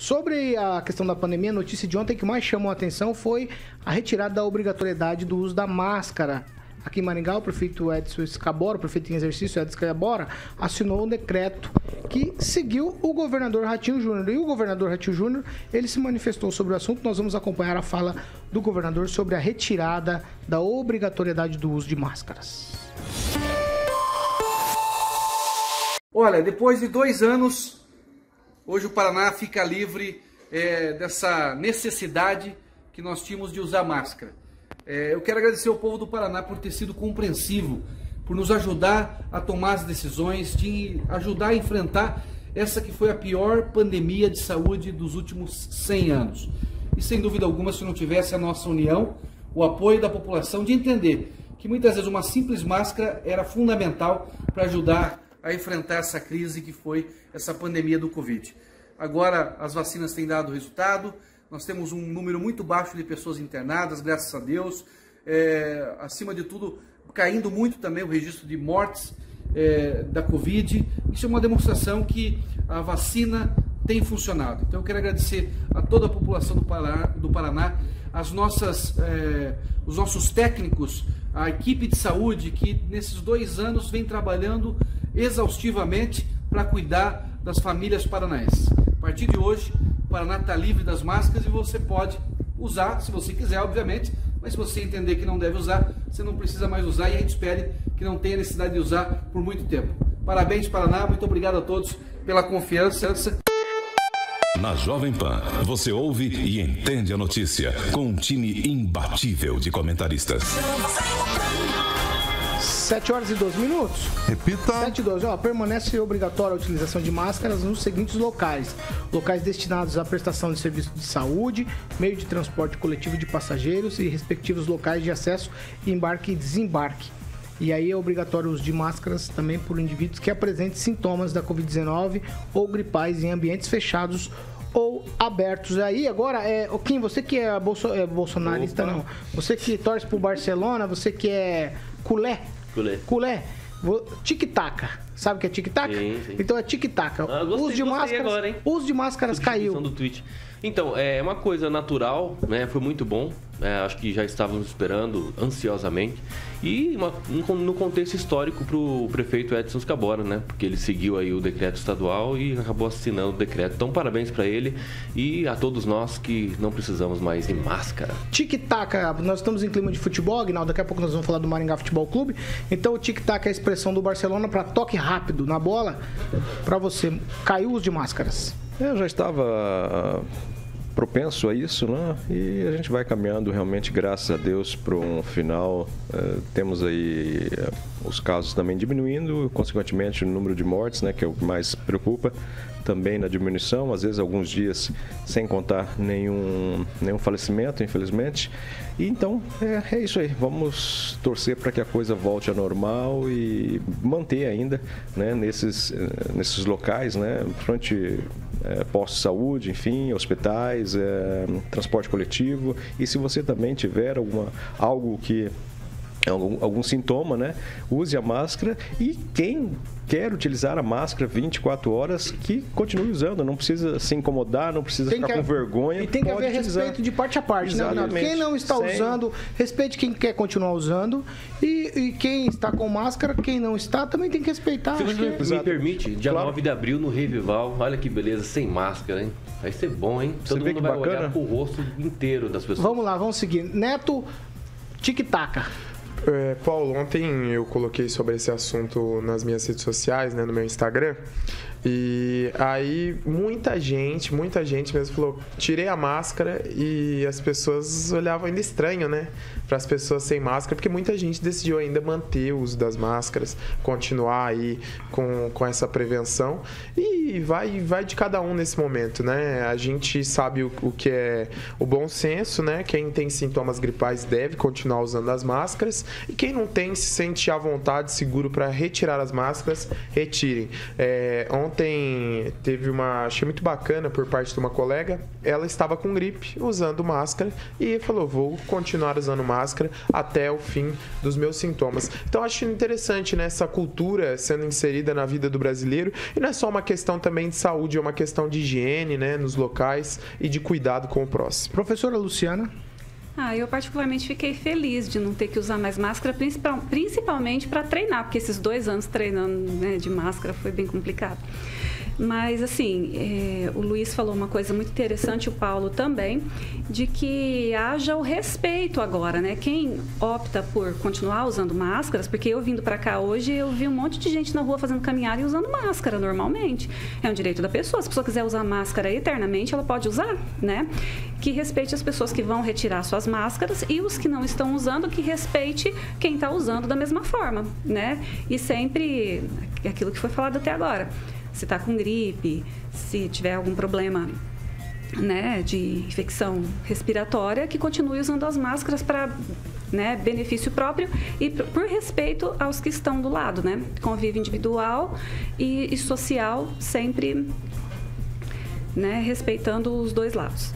Sobre a questão da pandemia, a notícia de ontem que mais chamou a atenção foi a retirada da obrigatoriedade do uso da máscara. Aqui em Maringá, o prefeito Edson Scabora, o prefeito em exercício Edson Scabora, assinou um decreto que seguiu o governador Ratinho Júnior. E o governador Ratinho Júnior, ele se manifestou sobre o assunto. Nós vamos acompanhar a fala do governador sobre a retirada da obrigatoriedade do uso de máscaras. Olha, depois de 2 anos, hoje o Paraná fica livre dessa necessidade que nós tínhamos de usar máscara. Eu quero agradecer ao povo do Paraná por ter sido compreensivo, por nos ajudar a tomar as decisões, de ajudar a enfrentar essa que foi a pior pandemia de saúde dos últimos 100 anos. E sem dúvida alguma, se não tivesse a nossa união, o apoio da população, de entender que muitas vezes uma simples máscara era fundamental para ajudar a enfrentar essa crise que foi essa pandemia do Covid. Agora as vacinas têm dado resultado. Nós temos um número muito baixo de pessoas internadas, graças a Deus. Acima de tudo, caindo muito também o registro de mortes da Covid. Isso é uma demonstração que a vacina tem funcionado. Então eu quero agradecer a toda a população do Paraná, os nossos técnicos, a equipe de saúde que nesses 2 anos vem trabalhando exaustivamente para cuidar das famílias paranaenses. A partir de hoje, o Paraná está livre das máscaras e você pode usar, se você quiser, obviamente, mas se você entender que não deve usar, você não precisa mais usar e a gente espera que não tenha necessidade de usar por muito tempo. Parabéns, Paraná, muito obrigado a todos pela confiança. Na Jovem Pan, você ouve e entende a notícia com um time imbatível de comentaristas. 7h12. Repita. 7h12. Permanece obrigatória a utilização de máscaras nos seguintes locais. Locais destinados à prestação de serviço de saúde, meio de transporte coletivo de passageiros e respectivos locais de acesso, embarque e desembarque. E aí é obrigatório o uso de máscaras também por indivíduos que apresentem sintomas da Covid-19 ou gripais em ambientes fechados ou abertos. Aí agora, Kim, você que é bolsonarista, opa, não, você que torce pro Barcelona, você que é culé, tic-taca. Sabe o que é tic-taca? Então é tic-taca. Uso de máscaras caiu. Do tweet. Então, é uma coisa natural, né? Foi muito bom. Acho que já estávamos esperando ansiosamente. E no contexto histórico para o prefeito Edson Scabora, né? Porque ele seguiu aí o decreto estadual e acabou assinando o decreto. Então, parabéns para ele e a todos nós que não precisamos mais de máscara. Tic-taca, nós estamos em clima de futebol, Aguinaldo. Daqui a pouco nós vamos falar do Maringá Futebol Clube. Então, o tic-taca é a expressão do Barcelona para toque rápido na bola, para você. Caiu o uso de máscaras. Eu já estava propenso a isso, né? E a gente vai caminhando realmente, graças a Deus, para um final. Temos aí os casos também diminuindo, consequentemente o número de mortes, né, que é o que mais preocupa, também na diminuição, às vezes alguns dias sem contar nenhum falecimento, infelizmente. E então é isso aí, vamos torcer para que a coisa volte a normal e manter ainda, né, nesses locais, né, frente postos de saúde, enfim, hospitais, transporte coletivo. E se você também tiver algum sintoma, né, use a máscara. E quem quer utilizar a máscara 24 horas, que continue usando, não precisa se incomodar, não precisa ficar com vergonha. E tem que haver respeito de parte a parte, né? Quem não está usando, respeite quem quer continuar usando, e quem está com máscara, quem não está, também tem que respeitar. Se você me permite, dia 9 de abril no Revival, olha que beleza, sem máscara, hein? Vai ser bom, hein? Todo mundo vai olhar pro rosto inteiro das pessoas. Vamos lá, vamos seguir. Neto, tic-taca. Paulo, ontem eu coloquei sobre esse assunto nas minhas redes sociais, né, no meu Instagram, e aí muita gente mesmo falou, tirei a máscara, e as pessoas olhavam ainda estranho, né, para as pessoas sem máscara, porque muita gente decidiu ainda manter o uso das máscaras, continuar aí com essa prevenção, e vai de cada um nesse momento, né, a gente sabe o que é o bom senso, né, quem tem sintomas gripais deve continuar usando as máscaras, e quem não tem se sente à vontade, seguro para retirar as máscaras, retirem. Ontem ontem teve uma, achei muito bacana por parte de uma colega, ela estava com gripe, usando máscara, e falou, vou continuar usando máscara até o fim dos meus sintomas. Então acho interessante, né, essa cultura sendo inserida na vida do brasileiro, e não é só uma questão também de saúde, é uma questão de higiene, né, nos locais e de cuidado com o próximo. Professora Luciana? Eu particularmente fiquei feliz de não ter que usar mais máscara, principalmente para treinar, porque esses 2 anos treinando, né, de máscara foi bem complicado. Mas, assim, o Luiz falou uma coisa muito interessante, o Paulo também, de que haja o respeito agora, né? Quem opta por continuar usando máscaras, porque eu vindo para cá hoje, eu vi um monte de gente na rua fazendo caminhada e usando máscara normalmente. É um direito da pessoa. Se a pessoa quiser usar máscara eternamente, ela pode usar, né? Que respeite as pessoas que vão retirar suas máscaras e os que não estão usando, que respeite quem está usando da mesma forma, né? E sempre aquilo que foi falado até agora. Se está com gripe, se tiver algum problema, né, de infecção respiratória, que continue usando as máscaras para, né, benefício próprio e por respeito aos que estão do lado, né? Convívio individual e social sempre, né, respeitando os dois lados.